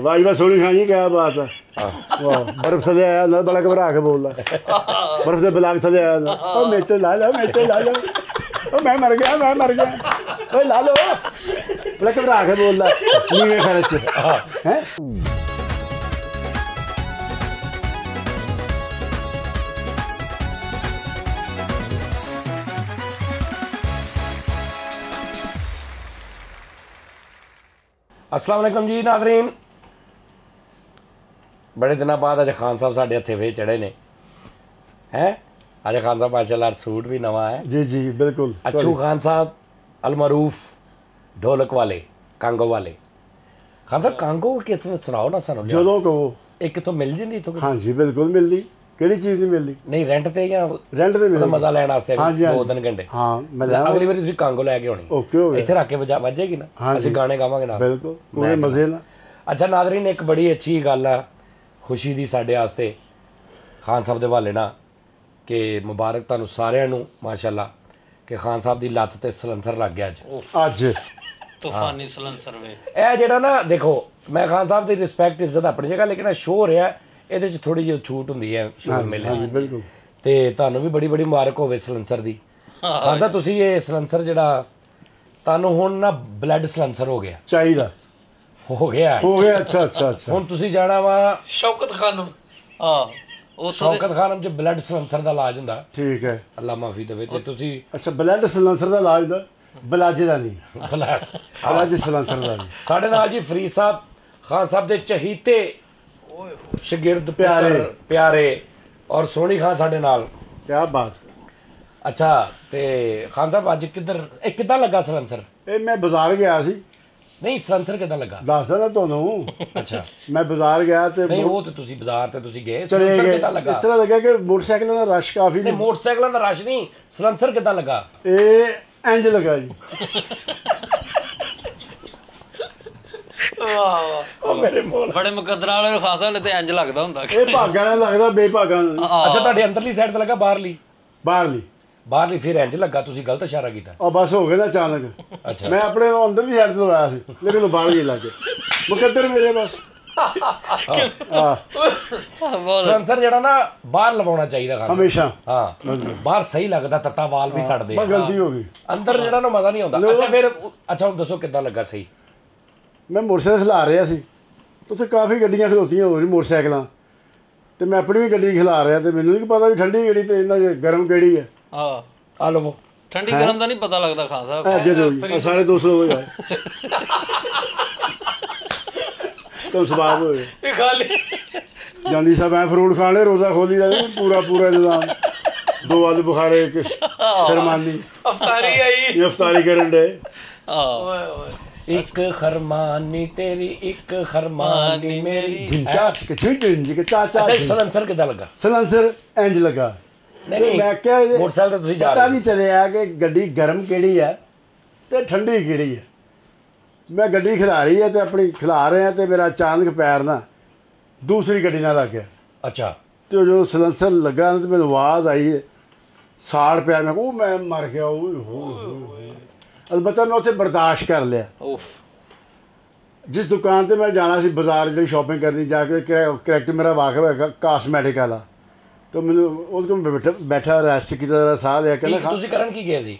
वाह वाह सोनी खान जी क्या बात है। वाह बर्फ से आया ना, बड़ा घबरा के बोल रहा है। बर्फ से बिलाग से आया ना, और मेरे ला लो, मेरे ला लो, और मैं मर गया, मैं मर गया, ओए ला लो, बड़ा घबरा के बोल रहा नीवे खर्च है। अस्सलाम वालेकुम जी नाज़रीन, बड़े दिनों बाद अज खान साहब साढ़े हथे फिर चढ़े ने हैं। अज खान साहब माशाल्लाह सूट भी नवा है। जी जी बिल्कुल। अच्छू खान साहब अलमरूफ ढोलक वाले, कांगो वाले। खान साहब कांगो किस तरह सुनाओ ना सानू जो कहो। एक तो मिल जी तो हाँ जी बिल्कुल मिलती, केड़ी चीज़ नहीं मिलती नहीं रेंट ते या रेंट ते मिलदा मजा लैण वास्ते दो दिन घंटे। हां मजा अगली बार तुसी कांगो लैके आनी, ओके हो गया, इथे रख के वजेगी ना, असि गाने गावांगे ना, बिल्कुल पूरे मजे ना। अच्छा नाज़रीन एक बड़ी अच्छी गल आ, खुशी दी साडे वास्ते खान साहब दे हवाले ना कि मुबारक तुहानू सारिआं नू माशाल्लाह कि खान साहब दी लत्त ते सिलेंसर लग गया अज तूफानी सिलेंसर वे ए जेड़ा ना। देखो मैं खान साहब दी रिस्पेक्ट इज्जत अपनी जगह, लेकिन शो रहा ये थोड़ी जी छूट होंगी है शो मिलने बिल्कुल। तो तू भी बड़ी बड़ी मुबारक हो सिलेंसर दी। खान साहब तुसी ये सिलेंसर जरा तू हूँ ना ब्लड सिलेंसर हो गया चाहिए हो गया। अच्छा अच्छा अच्छा हुण तुसी जाना वा शौकत खानम। हां उस शौकत खानम च ब्लड सिलेंसर दा इलाज हुंदा, ठीक है अल्लाह माफी देवे। ते तुसी अच्छा ब्लड सिलेंसर दा इलाज दा बलाजे दा नहीं, बलाजे सिलेंसर दा। साडे नाल जी फरीद साहब खान साहब दे चहीते शगिर्द प्यारे और सोनी खान साडे नाल, क्या बात। अच्छा ते खान साहब अज किधर ए किदा लगा सिलेंसर? ए मैं बाजार गया सी। नहीं सिलेंसर कितना लगा दस देना तू। अच्छा मैं बाजार गया ते नहीं वो तो तुसी बाजार ते तुसी गए सिलेंसर कितना लगा? इस तरह लगा कि मोटरसाइकिलों का रश काफ़ी। नहीं मोटरसाइकिलों का रश नहीं, सिलेंसर कितना लगा? ए इंज लगा जी। वाह मेरे मोल बड़े मुकद्दर वाले खासा ने ते इंज लगदा हुंदा ए भागा ना लगदा बेभागा। अच्छा तुहाडी अंदरली साइड ते लगा बाहरली बाहरली फिर इंज लगा, तुसी गलत इशारा कीता और बस हो गया ना अचानक। अच्छा मैं अपने अंदरली साइड तो आया सी लेकिन बाहर ही लग गया मुकद्दर मेरे बस। सिलेंसर जड़ा ना बाहर लवाना चाहिए हमेशा। हाँ बाहर सही लगता, तत्ता वाल भी सड़दे, गलती हो गई अंदर जड़ा ना मजा नहीं आता। अच्छा फिर अच्छा हुण दसो किद्दां लगा सही? मैं मोटरसाइकिल खिला रहा सी, उत्थे काफ़ी गड्डियां खलोतियां हो रही मोटरसाइकिलां, तो मैं अपनी भी गड्डी खिला रहा तो मैनूं नहीं पता भी ठंडी केड़ी ते इन्ना गर्म केड़ी है। हाँ लो ठंडी गर्म का नहीं पता लगता खान साहब सारे दोस्त लोग तो स्वाब हो जाती साहब मैं फ्रूट खाने रोजा खोली पूरा पूरा इंतजाम, दो आलू बुखारे एक खरमानी अफतारी आई अफतारी करन दे एक खरमानी तेरी एक खरमानी मेरी झिंचा। सिलेंसर कितना लगा? सिलेंसर इंज लगा। नहीं मैं क्या मोटरसाइकिल तो तुसी जा पता नहीं चलिया कि गड्डी गर्म केड़ी है तो ठंडी केड़ी है। मैं गड्डी खिला रही है तो अपनी खिला रहे हैं तो मेरा अचानक पैर ना दूसरी गड्डी ना लग गया। अच्छा तो जो सिलेंसर लगा तो मैंने आवाज़ आई है साड़ पिया, मैं मर गया। अलबत्ता मैं उसे बर्दाश्त कर लिया। जिस दुकान पर मैं जाना सी बाजार जी शॉपिंग करनी जाके करैक्टर मेरा वाकफ है कास्मैटिक वाला, तो मैंने उसको बैठा बैठा रेस्ट किया साह लिया। कहना तुसी करन की गए सी?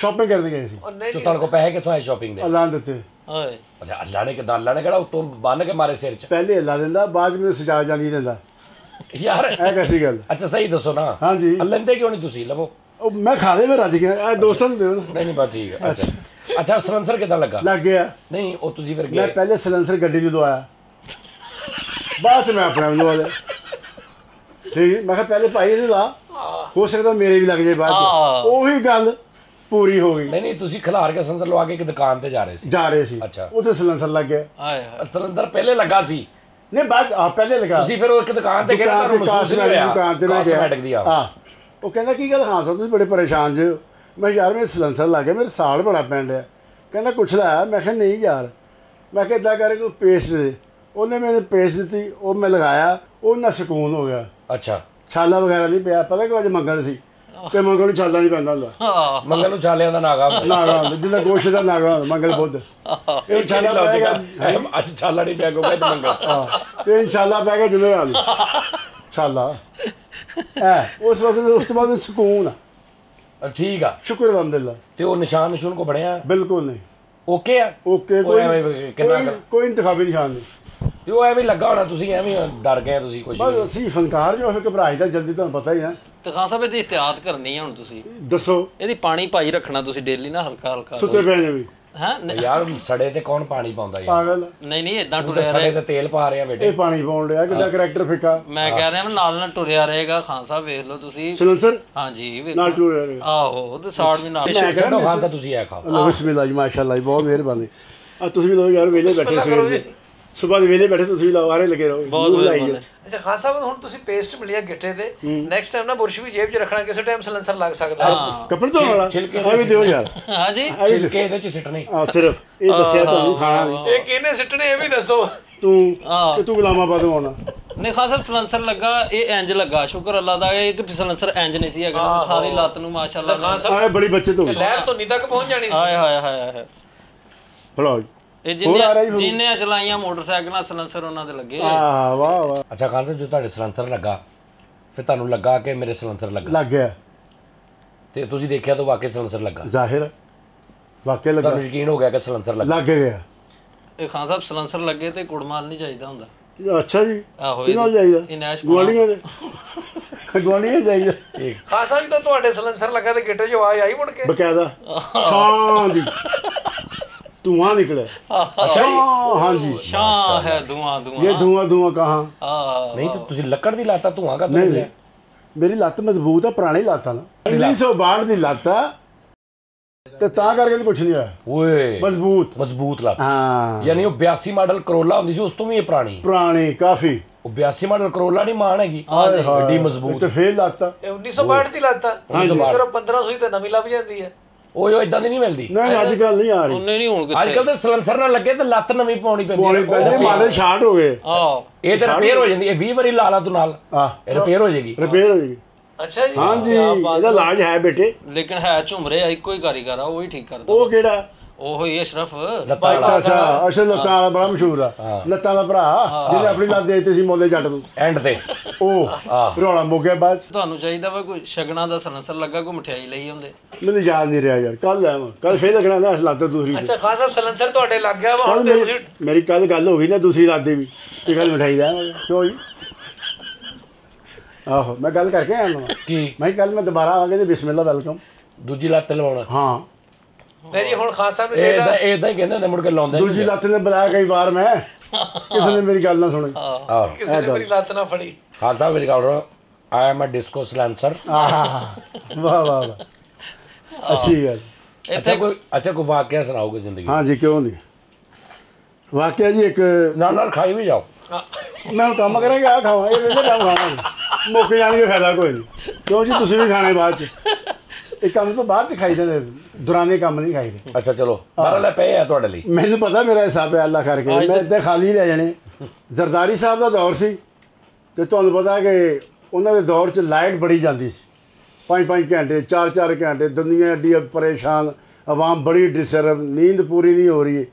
शॉपिंग करने गए सी। सुतान को पैसे कितों आए शॉपिंग दे? अल्लाह ने दिते। ओए अल्लाह ने किदा? अल्लाह ने केड़ा तो बन के मारे सिर च पहले अल्लाह देंदा बाद में सजा जानी देंदा यार ए कैसी गल। अच्छा सही दसो ना। हां जी लंदे क्यों नहीं तुसी? लवो मैं खा दे मैं रज गया ए दोस्तों ने देओ। नहीं बात ठीक है। अच्छा अच्छा सिलेंसर किदा लगा? लग गया। नहीं ओ तुसी फिर गए? मैं पहले सिलेंसर गड्डी च लवाया बाद में अपने लवा लिया। ठीक है मैं पहले भाई ने ला हो सकता मेरे भी लग जाए बाद वही गल पूरी हो गई। नहीं तुसी खिलार के सिलेंसर लवा के दुकान पर जा रहे थे। अच्छा उसे सिलेंसर लग गया? सिलेंसर पहले लगा सी? नहीं बाद पहले लगा तुसी फिर एक दुकान ते गए तो महसूस नहीं होया कॉस्मेटिक दी? हां वो कहंदा की गल खान साहब तुसी बड़े परेशान जे हो। मैं यार मेरे सिलेंसर लग गया, मेरे साल बड़ा पैन रहा। कहंदा कुछ लाया? मैं कहा नहीं यार, मैं कहा इदां कर कोई पेस्ट दे। उन्हें मैंने पेस्ट दी और मैं लगाया, उन्हें सुकून हो गया। अच्छा छाला वगैरह नहीं पाया, पता कि अज मंगन सी ਤੇ ਮੰਗਲ ਨੂੰ ਛਾਲਾ ਨਹੀਂ ਪੈਂਦਾ ਹੁੰਦਾ। ਮੰਗਲ ਨੂੰ ਛਾਲਿਆਂ ਦਾ ਨਾਗਾ ਨਾਗਾ ਹੁੰਦਾ, ਜਿੱਦਾਂ ਗੋਸ਼ੇ ਦਾ ਨਾਗਾ ਹੁੰਦਾ ਮੰਗਲ ਬੁੱਧ। ਇਹ ਛਾਲਾ ਲੌਜਿਕ ਅੱਜ ਛਾਲਾ ਨਹੀਂ ਪੈ ਗਿਆ ਤੇ ਮੰਗਲ ਤੇ ਇਨਸ਼ਾਅੱਲਾ ਪੈ ਗਿਆ ਜਿਵੇਂ ਹਾਲ ਛਾਲਾ ਐ ਉਸ ਵਕਤ ਉਸ ਤੋਂ ਬਾਅਦ ਸਕੂਨ ਆ। ਠੀਕ ਆ, ਸ਼ੁਕਰ ਅਲਹਮਦੁਲਿਲਾ। ਤੇ ਉਹ ਨਿਸ਼ਾਨ ਨਿਸ਼ੂਨ ਕੋ ਬਣਿਆ ਬਿਲਕੁਲ ਨਹੀਂ। ਓਕੇ ਆ ਓਕੇ, ਕੋਈ ਕੋਈ ਇੰਤਖਾਬੀ ਨਿਸ਼ਾਨ ਨਹੀਂ। ਤੇ ਉਹ ਐਵੇਂ ਲੱਗਾ ਹੋਣਾ ਤੁਸੀਂ ਐਵੇਂ ਡਰ ਗਏ ਤੁਸੀਂ ਕੁਝ ਬਸ। ਅਸੀਂ ਫਨਕਾਰ ਜੋ ਘਬਰਾਈ ਤਾਂ ਜਲਦੀ, ਤੁਹਾਨੂੰ ਪਤਾ ਹੀ ਆ। ਤਖਾ ਸਾਹਿਬ ਇਹਦੀ ਇਤਿਆਤ ਕਰਨੀ ਹੈ ਹੁਣ, ਤੁਸੀਂ ਦੱਸੋ ਇਹਦੀ ਪਾਣੀ ਪਾਈ ਰੱਖਣਾ ਤੁਸੀਂ ਡੇਲੀ ਨਾ, ਹਲਕਾ ਹਲਕਾ ਸੁੱਤੇ ਪੈ ਜਾਵੇ। ਹਾਂ ਯਾਰ ਸੜੇ ਤੇ ਕੌਣ ਪਾਣੀ ਪਾਉਂਦਾ ਯਾਰ, ਪਾਗਲ ਨਹੀਂ ਨਹੀਂ ਇਦਾਂ ਟੁਰਿਆ ਸੜੇ ਤੇ ਤੇਲ ਪਾ ਰਿਹਾ ਬੇਟੇ, ਇਹ ਪਾਣੀ ਪਾਉਣ ਰਿਹਾ ਕਿੱਦਾਂ ਕਰੈਕਟਰ ਫਿੱਕਾ। ਮੈਂ ਕਹਿ ਰਿਹਾ ਮੈਂ ਨਾਲ ਨਾਲ ਟੁਰਿਆ ਰਹੇਗਾ ਖਾਨ ਸਾਹਿਬ, ਵੇਖ ਲਓ ਤੁਸੀਂ ਸਲੰਸਰ। ਹਾਂਜੀ ਵੇਖ ਨਾਲ ਟੁਰਿਆ ਰਹੇਗਾ। ਆਹੋ ਤੇ ਸਾੜ ਵੀ ਨਾਲ ਚੰਡੋ ਖਾਨ ਤਾਂ ਤੁਸੀਂ ਆ ਖਾਓ। ਬਿਸਮਿਲ੍ਲਾਹ ਜੀ ਮਾਸ਼ਾਅੱਲਾ ਬਹੁਤ ਮਿਹਰਬਾਨੀ। ਆ ਤੁਸੀਂ ਵੀ ਲੋ ਯਾਰ ਵੇਲੇ ਬੈਠੇ ਸਵੇਰੇ ਸੁਬਾਹ ਦੇ ਵੇਲੇ ਬੈਠੇ ਤੁਸੀਂ ਲਾਵਾਰੇ ਲੱਗੇ ਰਹੋ ਬਹੁਤ ਲਾਈ। ਅੱਛਾ ਖਾਨ ਸਾਹਿਬ ਹੁਣ ਤੁਸੀਂ ਪੇਸਟ ਮਿਲਿਆ ਗਿੱਟੇ ਤੇ, ਨੈਕਸਟ ਟਾਈਮ ਨਾ ਬੁਰਸ਼ ਵੀ ਜੇਬ 'ਚ ਰੱਖਣਾ, ਕਿਸੇ ਟਾਈਮ ਸਲੰਸਰ ਲੱਗ ਸਕਦਾ। ਕੱਪੜੇ ਧੋਣ ਵਾਲਾ ਐ ਵੀ ਦਿਓ ਯਾਰ। ਹਾਂਜੀ ਛਿਲਕੇ ਇਹਦੇ 'ਚ ਸਿੱਟਣੇ ਆ, ਸਿਰਫ ਇਹ ਦੱਸਿਆ ਤੁਹਾਨੂੰ ਖਾਣਾ ਨਹੀਂ। ਇਹ ਕਿਹਨੇ ਸਿੱਟਣੇ ਇਹ ਵੀ ਦੱਸੋ ਤੂੰ ਕਿ ਤੂੰ ਗੁਲਾਮਾਬਾਦ ਆਉਣਾ ਨਹੀਂ। ਖਾਨ ਸਾਹਿਬ ਸਲੰਸਰ ਲੱਗਾ, ਇਹ ਇੰਜ ਲੱਗਾ ਸ਼ੁਕਰ ਅੱਲਾ ਦਾ, ਇਹ ਕਿ ਸਲੰਸਰ ਇੰਜ ਨਹੀਂ ਸੀ ਅਗਰ ਸਾਰੀ ਲੱਤ ਨੂੰ ਮਾਸ਼ਾਅੱਲਾ ਖਾਨ ਸਾਹਿਬ ਆਏ ਬੜੀ ਬੱਚੇ ਤੋਂ ਲਹਿਰ ਤੋਂ ਨੀ ਤੱਕ ਪਹੁੰਚ ਜਾਣੀ ਸੀ। ਹਾਏ ਹਾਏ ਹਾਏ ਹਲੋ ਜਿੰਨੇ ਚਲਾਈਆਂ ਮੋਟਰਸਾਈਕਲਾਂ ਸਲੰਸਰ ਉਹਨਾਂ ਦੇ ਲੱਗੇ। ਵਾਹ ਵਾਹ। ਅੱਛਾ ਖਾਨ ਸਾਹਿਬ ਜੋ ਤੁਹਾਡੇ ਸਲੰਸਰ ਲੱਗਾ ਫਿਰ ਤੁਹਾਨੂੰ ਲੱਗਾ ਕਿ ਮੇਰੇ ਸਲੰਸਰ ਲੱਗਾ ਲੱਗ ਗਿਆ, ਤੇ ਤੁਸੀਂ ਦੇਖਿਆ ਤਾਂ ਵਾਕਈ ਸਲੰਸਰ ਲੱਗਾ, ਜ਼ਾਹਿਰ ਵਾਕਈ ਲੱਗਾ, ਤੁਹਾਨੂੰ ਯਕੀਨ ਹੋ ਗਿਆ ਕਿ ਸਲੰਸਰ ਲੱਗਾ ਲੱਗ ਗਿਆ। ਇਹ ਖਾਨ ਸਾਹਿਬ ਸਲੰਸਰ ਲੱਗੇ ਤੇ ਕੁੜਮਾਲ ਨਹੀਂ ਚਾਹੀਦਾ ਹੁੰਦਾ। ਅੱਛਾ ਜੀ ਆਹੋ ਇਹ ਚਾਹੀਦਾ ਗੋਲੀਆਂ ਦੇ ਗੋਲੀਆਂ ਚਾਹੀਦਾ। ਖਾਨ ਸਾਹਿਬ ਜਦੋਂ ਤੁਹਾਡੇ ਸਲੰਸਰ ਲੱਗਾ ਤੇ ਗਿੱਟੇ 'ਚ ਆਵਾਜ਼ ਆਈ ਮੁੜ ਕੇ ਬਕਾਇਦਾ ਸ਼ਾਂ ਦੀ धुआं निकले। अच्छा हाँ जी शाह है धुआं धुआं, ये धुआं धुआं कहाँ नहीं तो तुसी लकड़ दी लाता धुआं का नहीं। मेरी लत्त मजबूत है, पुरानी लत्त है ना, 1962 दी लत्त है ते तां करके कुछ नहीं होया। ओए मजबूत मजबूत लत्त हां, यानी 82 मॉडल करोला हुंदी सी, उस तो भी ये पुरानी पुरानी काफी। 82 मॉडल करोला नहीं मान हैगी बड़ी मजबूत ते फेल लत्त है। 1962 दी लत्त है, 1500 ही ते नवी लभ जांदी है। ਉਹ ਇਦਾਂ ਦੀ ਨਹੀਂ ਮਿਲਦੀ ਨਹੀਂ ਅੱਜ ਕੱਲ ਨਹੀਂ ਆ ਰਹੀ, ਉਹਨੇ ਨਹੀਂ ਹੁਣ ਕਿੱਥੇ ਅੱਜ ਕੱਲ ਤੇ ਸਲੰਸਰ ਨਾਲ ਲੱਗੇ ਤੇ ਲੱਤ ਨਵੀਂ ਪਾਉਣੀ ਪੈਂਦੀ ਹੈ। ਮਾੜੇ ਸ਼ਾਰਟ ਹੋ ਗਏ ਆਹ ਇਹ ਤੇ ਰਿਪੇਅਰ ਹੋ ਜਾਂਦੀ ਹੈ, 20 ਵਾਰੀ ਲਾ ਲਾ ਤੂੰ ਨਾਲ ਆਹ ਰਿਪੇਅਰ ਹੋ ਜਾਏਗੀ ਰਿਪੇਅਰ ਹੋ ਜਾਏਗੀ। ਅੱਛਾ ਜੀ ਹਾਂ ਜੀ ਇਹਦਾ ਇਲਾਜ ਹੈ ਬੇਟੇ, ਲੇਕਿਨ ਹੈ ਝੁਮਰੇ ਇੱਕੋ ਹੀ ਕਾਰੀਗਰ ਆ ਉਹ ਹੀ ਠੀਕ ਕਰਦਾ। ਉਹ ਕਿਹੜਾ ਉਹ ਹੀ ਅਸ਼ਰਫ ਲੱਤਾਂ ਵਾਲਾ। ਅੱਛਾ ਅਸ਼ਰਫ ਲੱਤਾਂ ਵਾਲਾ ਬੜਾ ਮਸ਼ਹੂਰ ਆ, ਲੱਤਾਂ ਦਾ ਭਰਾ ਜਿਹਨੇ ਆਪਣੀ ਲੱਤ ਦੇ ਦਿੱਤੀ ਸੀ ਮੋਲੇ ਜੱਟ ਨੂੰ ਐਂਡ ਤੇ, ਉਹ ਰੌਲਾ ਮੁੱਕਿਆ ਬਾਅਦ। ਤੁਹਾਨੂੰ ਚਾਹੀਦਾ ਵਾ ਕੋਈ ਸ਼ਗਨਾਂ ਦਾ ਸਲੰਸਰ ਲੱਗਾ ਕੋਈ ਮਠਿਆਈ ਲਈ ਆਉਂਦੇ, ਮੈਨੂੰ ਯਾਦ ਨਹੀਂ ਰਿਹਾ ਯਾਰ ਕੱਲ ਆਵਾਂ ਕੱਲ ਫੇਰ ਲੱਗਣਾ ਨਾ ਲੱਤ ਦੂਸਰੀ। ਅੱਛਾ ਖਾਨ ਸਾਹਿਬ ਸਲੰਸਰ ਤੁਹਾਡੇ ਲੱਗ ਗਿਆ ਵਾ, ਮੇਰੀ ਕੱਲ ਗੱਲ ਹੋ ਗਈ ਨਾ ਦੂਸਰੀ ਲੱਤ ਦੀ ਵੀ, ਤੇ ਕੱਲ ਮਠਿਆਈ ਦਾ ਕਿਉਂ ਜੀ। ਆਹੋ ਮੈਂ ਗੱਲ ਕਰਕੇ ਆਇਆ ਕੀ ਮੈਂ ਕੱਲ ਮੈਂ ਦੁਬਾਰਾ ਆਵਾਂਗੇ ਤੇ ਬਿਸਮਿਲ੍ਲਾ ਵੈਲਕਮ ਦੂਜੀ ਲੱਤ ਲਵਾਉਣਾ। ਹਾਂ ਜੀ ਹੁਣ ਖਾਨ ਸਾਹਿਬ ਨੂੰ ਇਹਦਾ ਇਦਾਂ ਹੀ ਕਹਿੰਦੇ ਨੇ ਮੁੜ ਕੇ ਲਾਉਂਦੇ ਦੂਜੀ ਲੱਤ ਨੇ ਬੁਲਾਇਆ ਕਈ ਵਾਰ ਮੈਂ, ਕਿਸੇ ਨੇ ਮੇਰੀ ਗੱਲ ਨਾ ਸੁਣੀ ਕਿਸੇ ਨੇ ਮੇਰੀ ਲੱਤ ਨਾ ਫੜੀ। ਖਾਨ ਸਾਹਿਬ ਮੇਰੀ ਗੱਲ ਸੁਣੋ, I am a disco silencer. ਵਾਹ ਵਾਹ ਅੱਛੀ ਗੱਲ। ਅੱਛਾ ਕੋਈ ਵਾਕਿਆ ਸੁਣਾਓਗੇ ਜ਼ਿੰਦਗੀ? ਹਾਂ ਜੀ ਕਿਉਂ ਨਹੀਂ, ਵਾਕਿਆ ਜੀ ਇੱਕ ਨਾਲ ਨਾਲ ਖਾਈ ਵੀ ਜਾਓ ਮੈਂ ਕੰਮ ਕਰਾਂਗਾ ਆ ਖਾਵਾਂ ਇਹ ਵੇਲੇ ਕੰਮ ਖਾਣਾ ਮੁੱਕ ਜਾਣਗੇ ਫਾਇਦਾ ਕੋਈ ਨਹੀਂ ਕਿਉਂ ਜੀ ਤੁਸੀਂ ਵੀ ਖਾਣੇ ਬਾਅਦ 'ਚ ਇਹ ਕੰਮ ਤੋਂ ਬਾਅਦ 'ਚ ਖਾਈ ਦੇ ਦੁਰਾਨੇ ਕੰਮ ਨਹੀਂ ਖਾਈ ਦੇ। ਅੱਛਾ ਚਲੋ ਬਾਹਰਲੇ ਪਏ ਆ ਤੁਹਾਡੇ ਲਈ, ਮੈਨੂੰ ਪਤਾ ਮੇਰਾ ਹਿਸਾਬ ਹੈ ਅੱਲਾ ਕਰਕੇ ਮੈਂ ਇੱਦਾਂ ਖਾਲੀ ਲੈ ਜਾਣੇ। ਜ਼ਰਦਾਰੀ ਸਾਹਿਬ ਦਾ ਦੌਰ ਸੀ ਤੇ ਤੁਹਾਨੂੰ ਪਤਾ ਕਿ ਉਹਨਾਂ ਦੇ ਦੌਰ 'ਚ ਲਾਈਟ ਬੜੀ ਜਾਂਦੀ ਸੀ, 5-5 ਘੰਟੇ 4-4 ਘੰਟੇ ਦੁਨੀਆ ਐਡੀ ਪਰੇਸ਼ਾਨ, ਆਵਾਮ ਬੜੀ ਡਿਸਟਰਬ, ਨੀਂਦ ਪੂਰੀ ਨਹੀਂ ਹੋ ਰਹੀ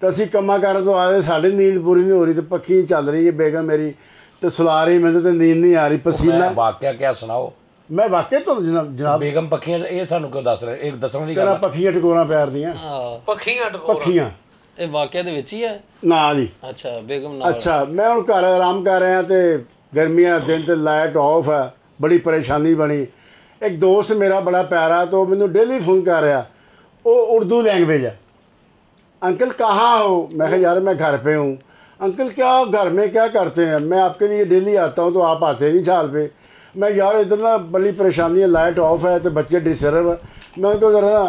ਤਾਂ ਅਸੀਂ ਕੰਮਾਂ ਕਾਰਾਂ ਤੋਂ ਆਏ ਸਾਡੀ ਨੀਂਦ ਪੂਰੀ ਨਹੀਂ ਹੋ ਰਹੀ ਤੇ ਪੱਖੀ ਚੱਲ ਰਹੀ ਹੈ ਬੇਗਮ ਮੇਰੀ ਤੇ ਸੁਲਾ ਰਹੀ ਮੈਨੂੰ ਤੇ ਨੀਂਦ ਨਹੀਂ ਆ ਰਹੀ ਪਸੀਨਾ। ਵਾਕਿਆ ਕਿਆ ਸੁਣਾਓ ਮੈਂ ਵਾਕਿਆ ਤੋਂ ਜਨਾਬ ਬੇਗਮ ਪੱਖੀਆਂ ਇਹ ਸਾਨੂੰ ਕਿਉਂ ਦੱਸ ਰਹੇ, ਇਹ ਦੱਸਣ ਦੀ ਗੱਲ ਪੱਖੀਆਂ ਟਕੋਰਾਂ ਪਿਆਰ ਦੀਆਂ ਪੱਖੀਆਂ ਪੱਖੀਆਂ ਇਹ ਵਾਕਿਆ ਦੇ ਵਿੱਚ ਹੀ ਹੈ ਨਾ ਜੀ। ਅੱਛਾ ਬੇਗਮ ਨਾਲ ਅੱਛਾ ਮੈਂ ਹੁਣ ਘਰ ਆਰਾਮ ਕਰ ਰਿਹਾ ਤੇ ਗਰਮੀਆਂ ਦਿਨ ਤੇ ਲਾਈਟ ਆਫ ਹੈ ਬੜੀ ਪਰੇਸ਼ਾਨੀ ਬਣੀ। ਇੱਕ ਦੋਸਤ ਮੇਰਾ ਬੜਾ ਪਿਆਰਾ ਤੋਂ ਮੈਨੂੰ ਡੇਲੀ ਫੋਨ ਕਰ ਰਿਹਾ, ਉਹ ਉਰਦੂ ਲੈਂਗੁਏਜ ਹੈ। अंकल कहाँ हो? मैं कहा यार मैं घर पे हूँ। अंकल क्या घर में क्या करते हैं? मैं आपके लिए डेली आता हूँ तो आप आते नहीं छाल पे। मैं यार इधर ना बड़ी परेशानी है, लाइट ऑफ है तो बच्चे डिस्टर्ब है। मैं उनको ज़रा ना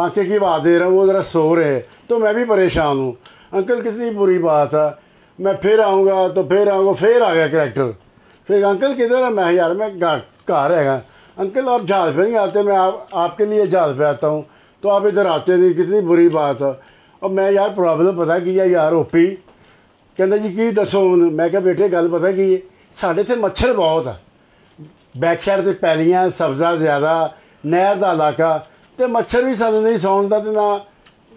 पाँखे की आवाज़ दे रहा हूँ, वो ज़रा सो रहे हैं तो मैं भी परेशान हूँ। अंकल कितनी बुरी बात है, मैं फिर आऊँगा तो फिर आऊँगा। फिर आ गया करैक्टर, फिर अंकल किधर है? मैं यार मैं घर है। अंकल आप जहाज़ पर नहीं आते, मैं आपके लिए जहाज़ पर आता हूँ तो आप इधर आते नहीं, कितनी बुरी बात है। और मैं यार प्रॉब्लम पता की है यार ओपी कहता जी की दसो हूँ। मैं क्या बेटे गल पता की है, साढ़े इतने मच्छर बहुत है, बैक साइड से पैलियाँ सब्जा ज़्यादा नहर का इलाका तो मच्छर भी सानू नहीं सौन दा ते ना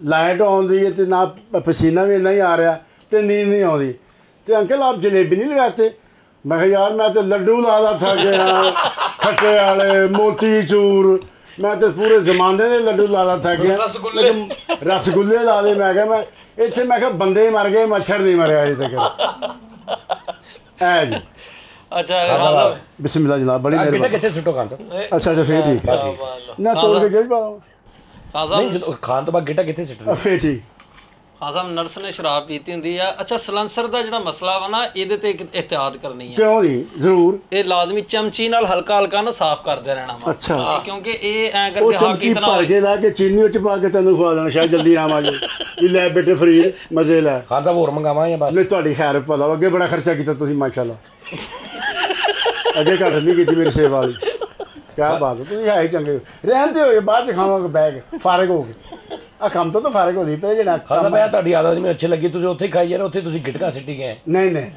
लाइट आउंदी है तो ना पसीना भी नहीं आ रहा तो नींद नहीं आती। तो अंकल आप जलेबी नहीं लगाते? मैं कहा यार मैं तो लड्डू ला ला थक गया, खट्टे वाले मोतीचूर, मैं तो पूरे जमाने के लड्डू ला ला थक गया, लेकिन रसगुल्ले ला दे। मैं कहा इतने मैं कहा बंदे मर गए, मच्छर नहीं मरे अजे तक। है जी अच्छा बिस्मिल्लाह जनाब, बड़ी मेहरबानी। अच्छा फिर ठीक है ना, तोड़ के गिर पाओ नहीं खान तो बाद गिटा कितने सिटना फिर ठीक। हाँ साहब नर्स ने शराब पीती होंगी है। अच्छा सलंसर का जो मसला वा ना ये एहतियात करनी है। क्यों जी? जरूर ये लाजमी चमची नाल हल्का हल्का ना साफ करते रहना। अच्छा क्योंकि ये ऐ करके चमची भर के ला के चीनी उच पा के तैनू खवा देना, शायद जल्दी आराम आ जाए। लै बेटे फरीर मजे लै। खान साहब होर मंगावा या बस? नहीं तुहाडी खैर पता अगे बड़ा खर्चा कीता तुसीं माशाअल्लाह, अगे घट नहीं की मेरी सेवा वाली। क्या बात है, तुम है चंगे रहते हो बाद खाव बैग फारग हो गए आ कम तो फारग होती पे जो आदत मैं अच्छी लगी तुझे उत्थे खाई जा रहे हो गिटका सिटी गए। नहीं नहीं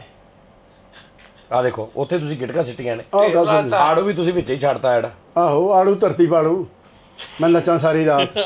आ देखो उत्थे गिटका सिटिया ने आड़ू भी तुसी विच ही छड़ता है। आहो आड़ू धरती पाड़ू मैं नचा सारी रात।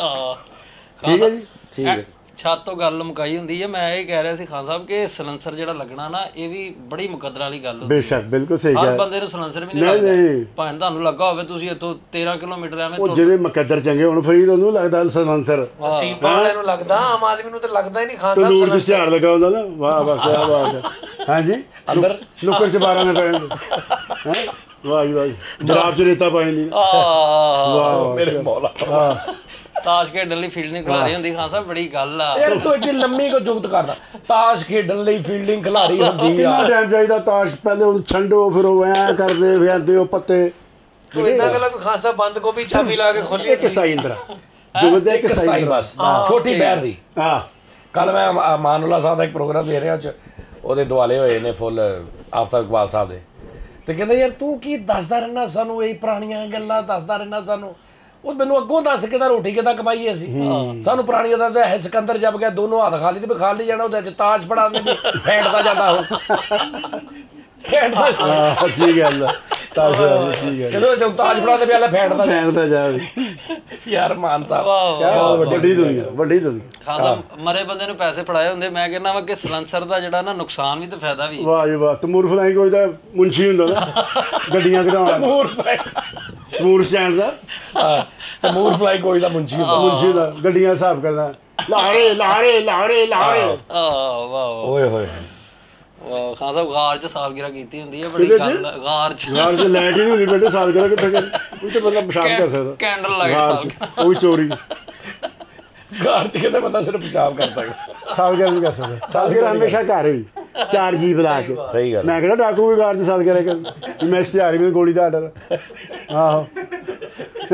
ठीक है जी ठीक है। छत तो गल मुकाई होंगी है। मैं ये कह रहा सी खान साहब कि सलेंसर जो लगना ना ये भी बड़ी मुकदर वाली गल। बेशक बिल्कुल सही है, हर बंदे नूं सलेंसर भी नहीं लगता। भावें तुहानूं लगा होवे तुसीं इत्थों 13 किलोमीटर एवें ओ जिहड़े मुकदर चंगे हुण फरीद ओनूं लगदा सलेंसर, नसीब वाले नूं लगदा, आम आदमी नूं ते लगदा ही नहीं। खान साहब नूर दी झाड़ लगा हुंदा ना, वाह वाह क्या बात है। हां जी अंदर नुक्कर च बारां ने पए हैं, वाह जी वाह जराब च रेता पाई नहीं। वाह मेरे मौला ताश खेडन लई फील्डिंग खिलाड़ी हुंदी। खान साहब बड़ी गल आ यार तू इतनी लंबी को जुगत करदा। ताश खेडन लई फील्डिंग खिलाड़ी हुंदी यार कितना टाइम चाहिदा? ताश पहले उन छंडो फिर वो ऐ करदे फेंदे ओ पत्ते तो इतना गला को। खान साहब बंद गोभी चाबी ला के खोली एक साई अंदर जुगत दे एक साई बस छोटी बैर दी। हां कल मैं मानुल्लाह साहब दा एक प्रोग्राम दे रहा ओदे दुआले होए ने फुल आफताब इकबाल साहब दे ते कहंदा यार तू की दसदा रहना सानू ए पुराणियां गल्लां दसदा रहना सानू ਉਹ ਮੈਨੂੰ ਅੱਗੋਂ ਦੱਸ ਕਿਦਾਂ ਰੋਟੀ ਕਿਦਾਂ ਕਮਾਈ ਅਸੀਂ। ਸਾਨੂੰ ਪੁਰਾਣੀ ਅਦਾ ਦਾ ਸਿਕੰਦਰ ਜਬ ਗਿਆ ਦੋਨੋਂ ਹੱਥ ਖਾਲੀ ਤੇ ਵੀ ਖਾਲੀ ਜਾਣਾ ਉਹਦੇ ਚ ਤਾਸ਼ ਫੜਾ ਦਿੰਦੇ ਫੈਂਟਦਾ ਜਾਂਦਾ ਉਹ ਫੈਂਟਦਾ। ਹਾਂ ਠੀਕ ਗੱਲ ਤਾਸ਼ ਠੀਕ ਹੈ ਜਦੋਂ ਜਦ ਤਾਸ਼ ਫੜਾ ਤੇ ਵੀ ਆਲਾ ਫੈਂਟਦਾ ਜਾਵੇ ਯਾਰ ਮਾਨ ਸਾਹਿਬ ਵੱਡੀ ਦੁਨੀਆ ਵੱਡੀ ਦੁਨੀਆ। ਖਾਸਾ ਮਰੇ ਬੰਦੇ ਨੂੰ ਪੈਸੇ ਫੜਾਏ ਹੁੰਦੇ। ਮੈਂ ਕਹਿੰਦਾ ਵਾ ਕਿ ਸਲੰਸਰ ਦਾ ਜਿਹੜਾ ਨਾ ਨੁਕਸਾਨ ਵੀ ਤੇ ਫਾਇਦਾ ਵੀ। ਵਾਹ ਜੀ ਵਾਹ ਤਮੂਰ ਫਲਾਈ ਕੋਈ ਦਾ ਮੁੰਸ਼ੀ ਹੁੰਦਾ ਨਾ ਗੱਡੀਆਂ ਘਟਾਉਣਾ ਤਮੂਰ ਫਲਾਈ ਤਮੂਰ ਸਟੈਂਡ ਦਾ। ਹਾਂ ਤਮੂਰ ਫਲਾਈ ਕੋਈ ਦਾ ਮੁੰਸ਼ੀ ਦਾ ਗੱਡੀਆਂ ਹਿਸਾਬ ਕਰਦਾ ਲਾਰੇ ਲਾਰੇ ਲਾਰੇ ਲਾਰੇ। ਆਹ ਵਾਹ ਓਏ ਹੋਏ ਵਾਹ ਖਾਨ ਸਾਹਿਬ ਗਾਰ ਚ ਸਾਲਗਿਰਾ ਕੀਤੀ ਹੁੰਦੀ ਹੈ ਬੜੀ ਗੱਲ। ਗਾਰ ਚ ਲਾਈਟ ਹੀ ਨਹੀਂ ਹੁੰਦੀ ਬੇਟੇ ਸਾਲਗਿਰਾ ਕਿੱਥੇ ਉਹ ਤੇ ਬੰਦਾ ਪਿਸ਼ਾਬ ਕਰ ਸਕਦਾ ਕੈਂਡਲ ਲਾਈਟ ਸਾਲਗਿਰਾ ਉਹ ਚੋਰੀ ਗਾਰ ਚ ਕਿਤੇ ਬੰਦਾ ਸਿਰਫ ਪਿਸ਼ਾਬ ਕਰ ਸਕਦਾ ਸਾਲਗਿਰਾ ਨਹੀਂ ਕਰ ਸਕਦਾ। ਸਾਲਗਿਰਾ ਹਮੇਸ਼ਾ ਘਰ ਹੀ 4G ਬੁਲਾ ਕੇ ਸਹੀ ਗੱਲ ਮੈਂ ਕਿਹੜਾ ਡਾਕੂ ਗਾਰ ਚ ਸਾਲਗਿਰਾ ਕਰ ਮੈਂ ਇਸ਼ਤਿਹਾਰ ਵੀ ਗੋਲੀ ਦਾ ਆਰਡਰ। ਆਹੋ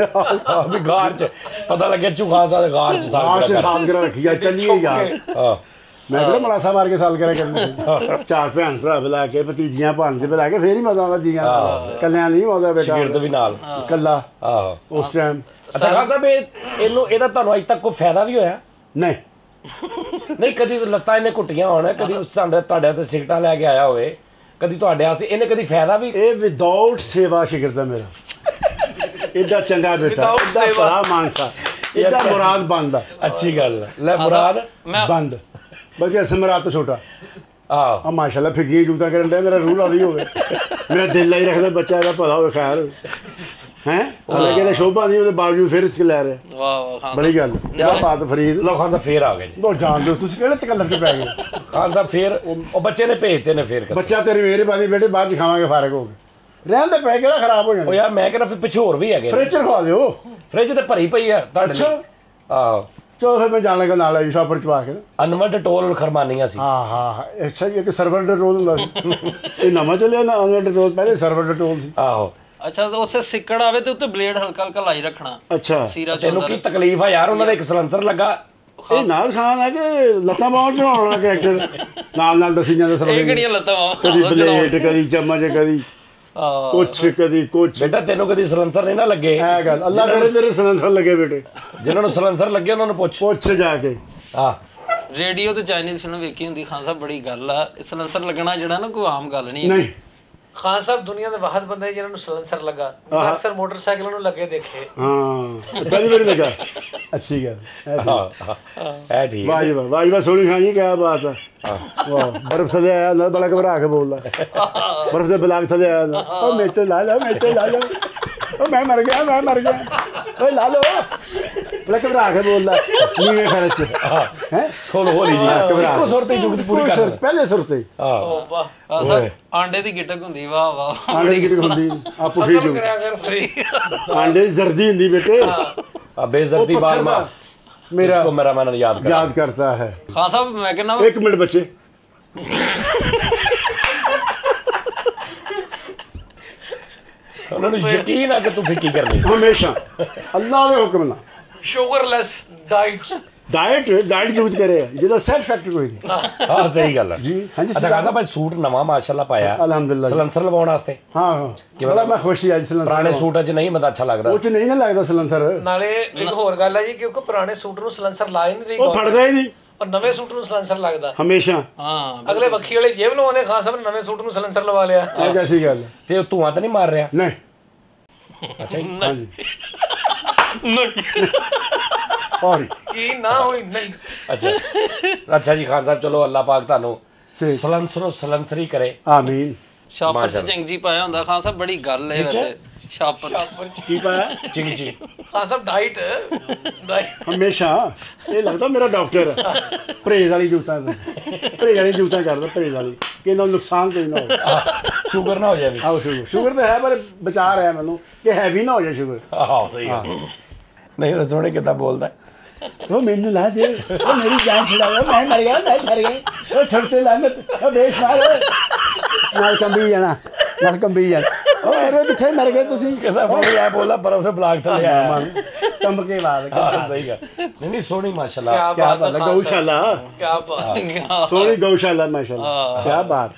ਆਹ ਵੀ ਗਾਰ ਚ ਪਤਾ ਲੱਗਿਆ ਚੁਖਾ ਸਾਲ ਗਾਰ ਚ ਸਾਲਗਿਰਾ ਰੱਖੀ ਆ ਚੱਲੀਏ ਯਾਰ। ਆਹ मैं कहना मलासा मार के साल कर चार भैन भरा बुला के भतीजियां भांजे बुला के फिर ही मजा आता जी कल्याण नहीं मजा बेटा कला उस टाइम। अच्छा खान साहब इहदा तुहानू अज तक कोई फायदा भी होया? नहीं नहीं कभी लत्तां इहने कुट्टियां होण कभी तुहाडे ते सिगरटां लै के आया होवे कभी तुहाडे वास्ते इहने कभी फायदा भी ए विदाउट सेवा शिकरदा मेरा एडा चंगा बेटा एडा बड़ा मानसा एडा मुराद बनदा। अच्छी गल लै मुराद बंद बल्कि समरात छोटा आ माशाल्लाह फिक्की जूता कर मेरा रूह लादी हो मेरा दिल लाई रखता बच्चा इहदा भला हो खैर है हालांकि शोभा नहीं बावजूद फिर इसके लै रहे। बड़ी गल क्या बात फरीद लो खान साहब फिर आ गए जान दो किहड़े तकल्लफ च पै गए खान साहब फिर बच्चे ने भेजते ने फिर बच्चा तेरी मेहरबानी बेटे बाद खावांगे फारग हो गए ਰਹਿਣ ਦੇ ਪੈ ਕਿਹੜਾ ਖਰਾਬ ਹੋ ਜਾਣਾ। ਉਹ ਯਾਰ ਮੈਂ ਕਹਿੰਦਾ ਫਿਰ ਪਿੱਛੇ ਹੋਰ ਵੀ ਹੈਗੇ ਫ੍ਰਿਜ ਖਵਾ ਦਿਓ ਫ੍ਰਿਜ ਤੇ ਭਰੀ ਪਈ ਆ ਤੁਹਾਡੇ ਲਈ। ਆਹੋ ਚਲੋ ਫਿਰ ਮੈਂ ਜਾਣ ਲੱਗਾ ਨਾਲ ਆਈ ਸ਼ਾਪਰ ਚਵਾ ਕੇ ਅਨਵਰਟ ਟੋਲ ਖਰਮਾਨੀਆਂ ਸੀ। ਹਾਂ ਹਾਂ ਅੱਛਾ ਜੀ ਇੱਕ ਸਰਵਰ ਦਾ ਟੋਲ ਹੁੰਦਾ ਸੀ ਇਹ ਨਵਾਂ ਚੱਲਿਆ ਨਾ ਅਨਵਰਟ ਟੋਲ ਪਹਿਲੇ ਸਰਵਰ ਦਾ ਟੋਲ ਸੀ। ਆਹੋ ਅੱਛਾ ਉਸੇ ਸਿੱਕੜ ਆਵੇ ਤੇ ਉੱਤੇ ਬਲੇਡ ਹਲਕਾ ਹਲਕਾ ਲਾਈ ਰੱਖਣਾ। ਅੱਛਾ ਤੈਨੂੰ ਕੀ ਤਕਲੀਫ ਆ ਯਾਰ ਉਹਨਾਂ ਦਾ ਇੱਕ ਸਲੰਸਰ ਲੱਗਾ ਇਹ ਨਾਲ ਖਾਨ ਆ ਕੇ ਲੱਤਾਂ ਬਾਹਾਂ ਚੜਾਉਣਾ ਕੈਰੈਕਟਰ ਨਾਲ ਨਾਲ ਦੱਸੀ ਜਾਂਦਾ ਸਰਵਰ ਇਹ ਕਿਹੜੀਆਂ ਲੱਤਾਂ ਬਾਹਾਂ ਕਦੀ ਬਲੇਡ ਕਦੀ ਚਮਚ ਕਦੀ कुछ कदी कुछ बेटा तेनों कदी सलेंसर नहीं ना लगे है गल अल्लाह करे तेरे सलेंसर लगे बेटे जिन्होंने सलेंसर लगे उन्होंने पूछ जाके। हां रेडियो ते चाइनीज़ फिल्म वेखी हुंदी खान साहब बड़ी गल आ सलेंसर लगना जिहड़ा ना कोई आम गल नहीं खान साहब दुनिया के वाहद बंदे जिन्होंने सलेंसर लगा अक्सर मोटरसाइकिलों लगे देखे। हां बड़ी बड़ी लगा अच्छी गल। हां है ठीक। वाह वाह वाह वाह सोनी खान जी क्या बात है। वाह बर्फ से आया ना बड़ा घबरा के बोल रहा बर्फ से बलाग से आया ना ओ मेरे ला लो ओ मैं मर गया ओए ला लो बड़ा घबरा के बोल रहा नीवे खर्च हैं सोलो हो लीजिए इको सुरते जुगत पूरी कर पहले सुरते। हां वाह सर आंडे की गिटक होंगी। वाह वाह आंडे की गिटक होंगी आप फ्री जो आंडे जर्दी होंगी बेटे। हां बेजर्दी बार मां मेरा इसको मेरा मन याद करता है। खान साहब मैं कहना 1 मिनट बच्चे उन्होंने यकीन है कि तू फिकी करनी हमेशा अल्लाह के हुक्म ना sugarless diet diet diet use करे जिदा साइड इफेक्ट कोई नहीं। हां सही गल है जी। हां जी अच्छा कहता भाई सूट नवा माशाल्लाह पाया अल्हम्दुलिल्लाह सलेंसर लगवाने वास्ते। हां हां बड़ा मैं खुशी आज सलेंसर पुराने सूट अच नहीं मत अच्छा लगदा कुछ नहीं ना लगदा सलेंसर नाले एक और गल है जी क्योंकि पुराने सूट नु सलेंसर ला ही नहीं रही ओ फड़दा ही नहीं और नवे सूट नु सलेंसर लगदा हमेशा। हां अगले वखी वाले जेब नु आंदे खान साहब ने नवे सूट नु सलेंसर लवा लिया ए कैसी गल ते धुआं तो नहीं मार रहा नहीं अच्छा हां जी नहीं ना होई नहीं अच्छा अच्छा जी। खान साहब चलो अल्लाह पाक तानू सलंसरो सलंसरी करे आमीन। शापर से चिंग जी पाया हुंदा खान साहब बड़ी गल है वैसे शापर शापर की पाया चिंग जी खान साहब डाइट डाइट हमेशा ये लगता मेरा डॉक्टर है परहेज वाली जूता परहेज वाली जूता करदा परहेज वाली कि ना नुकसान कोई ना हो शुगर ना हो जाए। हां शुगर शुगर तो है पर बचा रहा है मैनू कि हैवी ना हो जाए शुगर। हां सही है नहीं सोने कितना बोलता है वो मैंने ला दे वो मेरी जान छुड़ा दो मैं मर गया वो छोड़ते लानत वो बेशुमार नाल कंबी जाना नाल कंबी जाना ओ अरे किथे मर गए तुसी कैसा बोलिया बोला बर्फ से ब्लॉक था आया कंब के बाद। हां सही है नहीं सोनी माशाल्लाह क्या बात है गौशाला क्या बात सोनी गौशाला माशाल्लाह क्या बात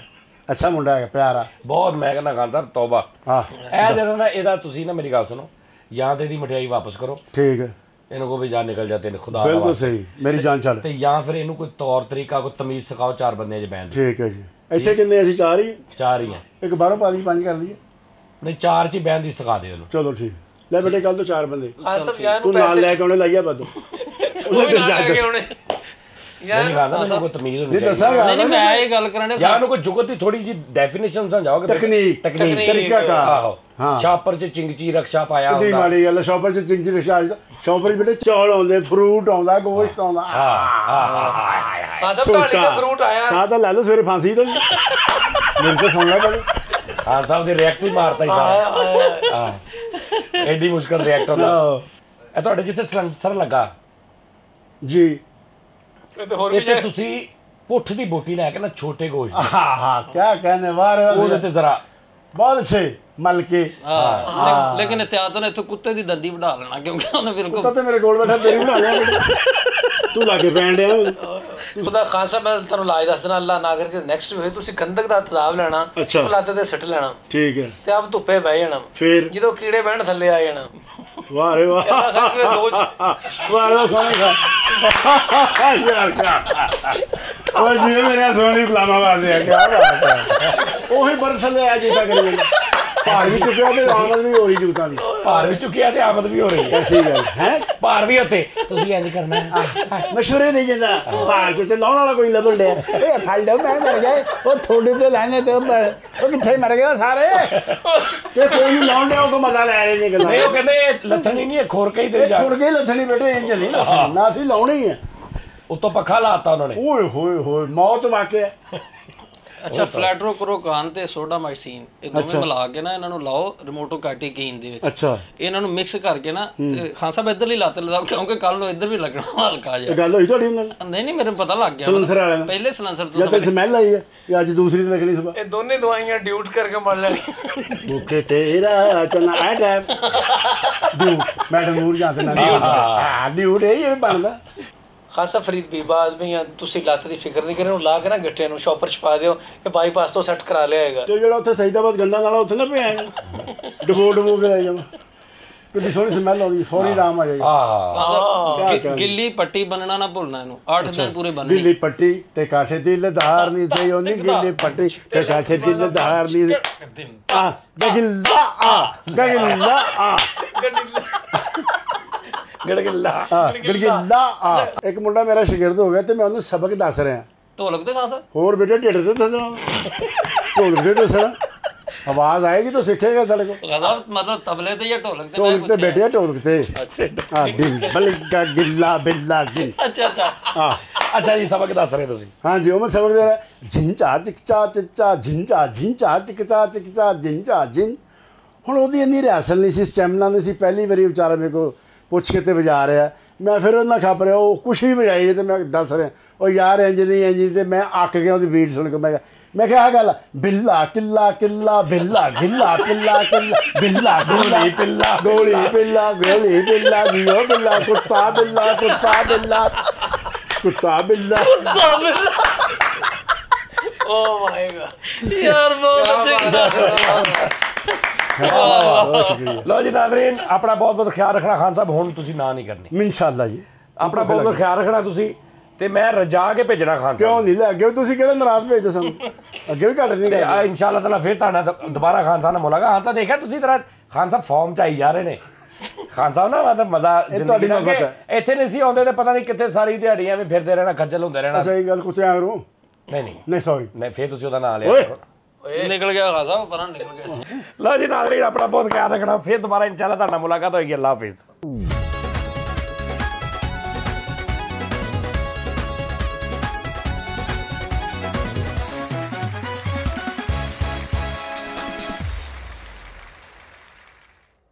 अच्छा मुंडा है प्यारा बहुत। मैं कहना खान साहब तौबा ए जरा ना एदा तुसी ना मेरी गल सुनो या तो दी मिठाई वापस करो ठीक है इनको भी जान निकल जाते हैं खुदा बिल्कुल सही मेरी जान छड़ ते या फिर इनको कोई तौर तरीका कोई तमीज सिखाओ चार बंदे जे बैन ठीक है जी इथे किन्ने असि चार ही हैं एक 12 पा दी 5 कर लिए नहीं चार च बैन दी सिखा दे उन्हें चलो ठीक ले बेटे कल तो चार बंदे खास सब यार तू नाल लेके आने लाइया बद उन्हें तो जाके आने यार गाना ना कोई तमीज नहीं दसा नहीं मैं ये गल करने यार उनको जुगत दी थोड़ी जी डेफिनेशन समझाओगे तकनीक तकनीक तरीका का। हां शापर च चिंगची रक्षा पाया होगा नहीं वाली गल शापर च चिंगची रक्षा शापर बेटे चौल आंदे फ्रूट आंदा गोश्त आंदा। हां हां सब काले का फ्रूट आया सादा ला लो सवेरे फांसी तो मेरे को सुन ला पहले खान साहब ने रिएक्ट ही मारता ही साहब। हां एडी मुश्किल रिएक्ट होंदा ए तोडे जिथे सलेंसर लगा जी ਇਹ ਤਾਂ ਹੋਰ ਵੀ ਜੇ ਤੁਸੀਂ ਪੁੱਠ ਦੀ ਬੋਟੀ ਲੈ ਕੇ ਨਾ ਛੋਟੇ ਗੋਸ਼ ਹਾਂ ਹਾਂ ਕੀ ਕਹਨੇ ਵਾਰੇ ਉਹਦੇ ਤੇ ਜ਼ਰਾ ਬਹੁਤ ਅੱਛੇ ਮਲਕੇ ਹਾਂ ਲੇਕਿਨ ਇਤਿਆਤ ਨੇ ਇਥੋਂ ਕੁੱਤੇ ਦੀ ਦੰਦੀ ਵਢਾ ਲੈਣਾ ਕਿਉਂਕਿ ਉਹਨੇ ਬਿਲਕੁਲ ਕੁੱਤਾ ਤੇ ਮੇਰੇ ਕੋਲ ਬੈਠਾ ਤੇਰੀ ਬਣਾ ਲਿਆ ਤੂੰ ਲਾਗੇ ਪੈਣ ਡਿਆ ਖੁਦਾ ਖਾਸਾ ਮੈਂ ਤੈਨੂੰ ਲਾਜ ਦੱਸਣਾ ਅੱਲਾ ਨਾ ਕਰਕੇ ਨੈਕਸਟ ਵੀ ਹੋਏ ਤੁਸੀਂ ਗੰਦਕ ਦਾ ਤਜ਼ਾਬ ਲੈਣਾ ਪਲਾਤੇ ਤੇ ਸਿੱਟ ਲੈਣਾ ਠੀਕ ਹੈ ਤੇ ਆਪ ਧੁੱਪੇ ਬਹਿ ਜਾਣਾ ਫਿਰ ਜਦੋਂ ਕੀੜੇ ਬਹਿਣ ਥੱਲੇ ਆ ਜਾਣਾ ਵਾਹ ਰੇ ਵਾਹ ਵਾਹ ਰੇ ਸੋਹਣਾ यार क्या और जी मेरा सोनी इस्लामाबाद है क्या बात है ओही बरसले आ जीता करिए भार भी चुकिया ते आमद भी हो रही जूता दी भार भी चुकिया ते आमद भी हो रही कैसी गल है भार भी होते तुसी इंज करना है मशवरे दे जंदा भार किते लाउन वाला कोई लभण दे ए फल दो मैं मर गए ओ थोड़े ते लाने ते ओ किथे मर गए सारे ते कोई नहीं लाउन दे ओ को मजा ले रहे ने गल नहीं ओ कहंदे लथणी नहीं है खोर के ही दे जा खोर के लथणी बेटे इंज नहीं लथणी ना सी लाउनी है उतो पखा लाता उन्होंने ओए होए होए मौत वाकई है अच्छा फ्लैटरो क्रोकान ते सोडा माइसिन ये दोनों मिला के ना इन्हां नु लाओ रिमोटो काटी कीन दे विच अच्छा इन्हां नु मिक्स करके ना खान साहब इधर ही लाते लदाओ क्योंकि कल नु इधर भी लगना हल्का जा गल होई थोड़ी नहीं नहीं मेरे पता लग गया सलेंसर वाले पहले सलेंसर तो या स्मेल आई है या आज दूसरी तो लगनी सुबह ये दोनों दवाइयां ड्यूट करके मर लेनी भूखे तेरा चना आ टाइम ड्यूट मैडम नूर जान से ना हां ड्यूट ये बनदा खासा फरीद बीबा आदमी या तुसी लाते दी फिक्र नहीं करें ला के ना गट्टे नु शॉपर छपा दियो ये बाईपास तो सेट करा लेगा जो जेड़ा उथे सईदाबाद गंदा नाला उथे ना पिया डबो डबो के आ जावा कितनी सोनी स्मेल आउंदी फौरी आराम आ जाएगा। हां गिल्ली पट्टी बनना ना भूलना इनु 8 दिन पूरे बनने गिल्ली पट्टी ते काठे दिलदार नहीं सही होनी गिल्ली पट्टी ते काठे दिलदार नहीं दिन एक ਮੁੰਡਾ ਮੇਰਾ ਸ਼ਾਗਿਰਦ ਹੋ ਗਿਆ ਤੇ ਮੈਂ ਉਹਨੂੰ ਸਬਕ ਦੱਸ ਰਿਹਾ ਢੋਲਕ ਦੇ ਦੱਸ ਹੋਰ ਬੇਟੇ ਢਿੱਡ ਦੇ ਦੱਸਣਾ ਢੋਲਕ ਦੇ ਦੱਸਣਾ आवाज आएगी तो सीखेगा साले को मतलब तबले थे या ढोलक थे ढोलक थे बैठे ढोलक थे अच्छा दिल बलगा गिल्ला बिल्ला गिल अच्छा हां अच्छा जी सबक दस रहे ਤੁਸੀਂ हां जी मैं सबक दे रहा झिंचा चिकचा चिचा झिंचा झिंचा चिकचा चिकचा झिंचा झिं ਹੁਣ ਉਹਦੀ ਇੰਨੀ ਰਿਹਰਸਲ ਨਹੀਂ ਸੀ ਸਟੈਮਨਾ ਨਹੀਂ ਸੀ ਪਹਿਲੀ ਵਾਰੀ ਵਿਚਾਰਾ ਮੇਰੇ ਕੋ ਪੁੱਛ ਕੇ ਤੇ ਵਜਾ ਰਿਹਾ मैं फिर ना खप रहा वो कुछ ही बजाई तो मैं दस रहा और यार इंज नहीं तो मैं अक गया बीट सुन के मैं क्या गल बिल्ला किला किला बिल्ला गिला किला किला बिल्ला गोली पिल्ला गोली पिल्ला गोली बिल्ला गियो बिल्ला कुत्ता बिल्ला कुत्ता बिल्ला कुत्ता बिल्ला लो जी नादरीन अपना बहुत बहुत ख्याल रखना खान साहब हुण तुसी ना नहीं करनी इंशाल्लाह जी अपना बहुत बहुत ख्याल रखना तुसी ते मैं रजा के भेजना खान साहब क्यों नहीं ले अगे तुसी केड़ा नाराज भेजदे सन अगे भी घट नहीं गया इंशाल्लाह ताला फिर ताना दोबारा खान साहब ने मुलाकात हां ता देखा तुसी तरह खान साहब फॉर्म च आई जा रहे ने खान साहब ना मतलब मजा जिंदगी दा इथे नहीं सी आंदे ते पता नहीं किथे सारी दिहाड़ी एवें फिरदे रहना खज्जल हुंदे रहना सही गल कुत्ते आंगरू नहीं सॉरी नहीं फिर तुसी ओदा नाम ले निकल गया खान साहब परां निकल गया लो जी नाज़रीन अपना बहुत ख्याल रखना फिर दोबारा इंशाल्लाह ताना मुलाकात होगी अल्लाह हाफिज़।